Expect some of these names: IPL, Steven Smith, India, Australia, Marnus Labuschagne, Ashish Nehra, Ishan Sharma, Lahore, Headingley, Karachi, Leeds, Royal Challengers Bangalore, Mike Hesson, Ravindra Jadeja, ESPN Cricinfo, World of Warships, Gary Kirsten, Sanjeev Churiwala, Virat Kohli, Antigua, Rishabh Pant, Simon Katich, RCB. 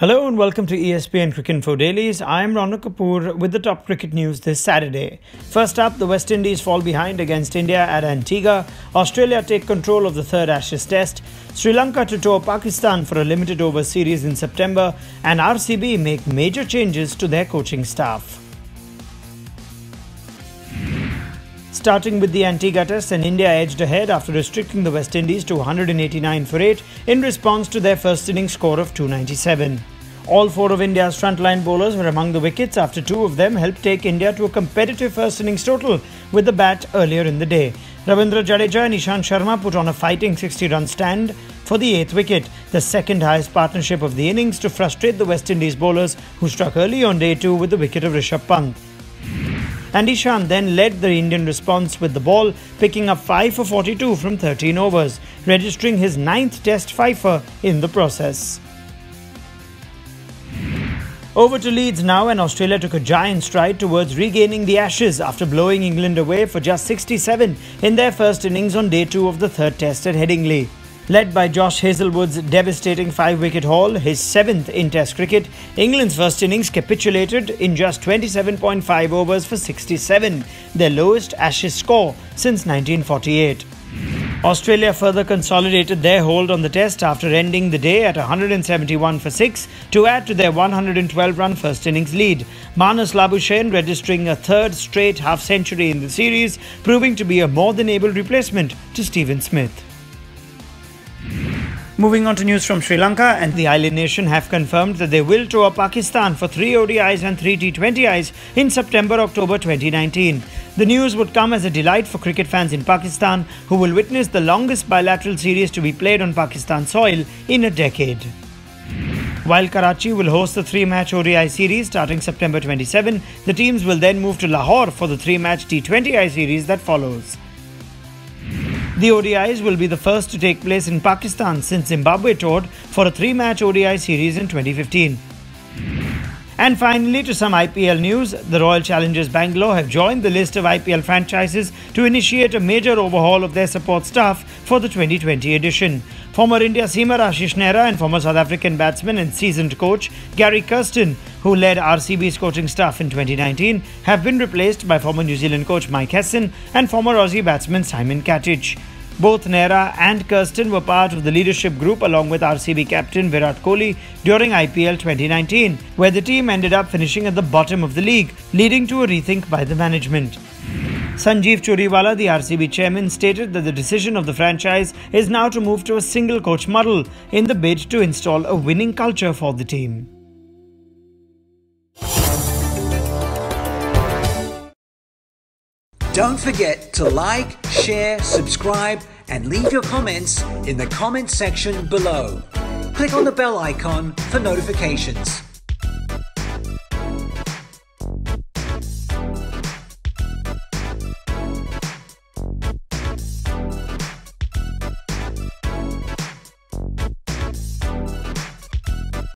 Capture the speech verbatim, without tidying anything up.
Hello and welcome to E S P N Cricinfo Dailies. I'm Rana Kapoor with the top cricket news this Saturday. First up, the West Indies fall behind against India at Antigua. Australia take control of the third Ashes Test. Sri Lanka to tour Pakistan for a limited over series in September. And R C B make major changes to their coaching staff. Starting with the Antigua Test, and India edged ahead after restricting the West Indies to one hundred eighty-nine for eight in response to their first innings score of two ninety-seven. All four of India's frontline bowlers were among the wickets after two of them helped take India to a competitive first innings total with the bat earlier in the day. Ravindra Jadeja and Ishan Sharma put on a fighting sixty-run stand for the eighth wicket, the second highest partnership of the innings, to frustrate the West Indies bowlers who struck early on day two with the wicket of Rishabh Pant. And Ishan then led the Indian response with the ball, picking up five for forty-two from thirteen overs, registering his ninth Test fifer in the process. Over to Leeds now, and Australia took a giant stride towards regaining the Ashes after blowing England away for just sixty-seven in their first innings on day two of the third Test at Headingley. Led by Josh Hazlewood's devastating five-wicket haul, his seventh in Test cricket, England's first innings capitulated in just twenty-seven point five overs for sixty-seven, their lowest Ashes score since nineteen forty-eight. Australia further consolidated their hold on the Test after ending the day at one hundred seventy-one for six to add to their one hundred twelve run first innings lead, Marnus Labuschagne registering a third straight half-century in the series, proving to be a more-than-able replacement to Steven Smith. Moving on to news from Sri Lanka, and the island nation have confirmed that they will tour Pakistan for three O D Is and three T twenty Is in September October twenty nineteen. The news would come as a delight for cricket fans in Pakistan, who will witness the longest bilateral series to be played on Pakistan soil in a decade. While Karachi will host the three-match O D I series starting September twenty-seventh, the teams will then move to Lahore for the three-match T twenty I series that follows. The O D Is will be the first to take place in Pakistan since Zimbabwe toured for a three-match O D I series in twenty fifteen. And finally, to some I P L news, the Royal Challengers Bangalore have joined the list of I P L franchises to initiate a major overhaul of their support staff for the twenty twenty edition. Former India seamer Ashish Nehra and former South African batsman and seasoned coach Gary Kirsten, who led R C B's coaching staff in twenty nineteen, have been replaced by former New Zealand coach Mike Hesson and former Aussie batsman Simon Katich. Both Nehra and Kirsten were part of the leadership group along with R C B captain Virat Kohli during I P L twenty nineteen, where the team ended up finishing at the bottom of the league, leading to a rethink by the management. Sanjeev Churiwala, the R C B chairman, stated that the decision of the franchise is now to move to a single coach model in the bid to install a winning culture for the team. Don't forget to like, share, subscribe, and leave your comments in the comment section below. Click on the bell icon for notifications.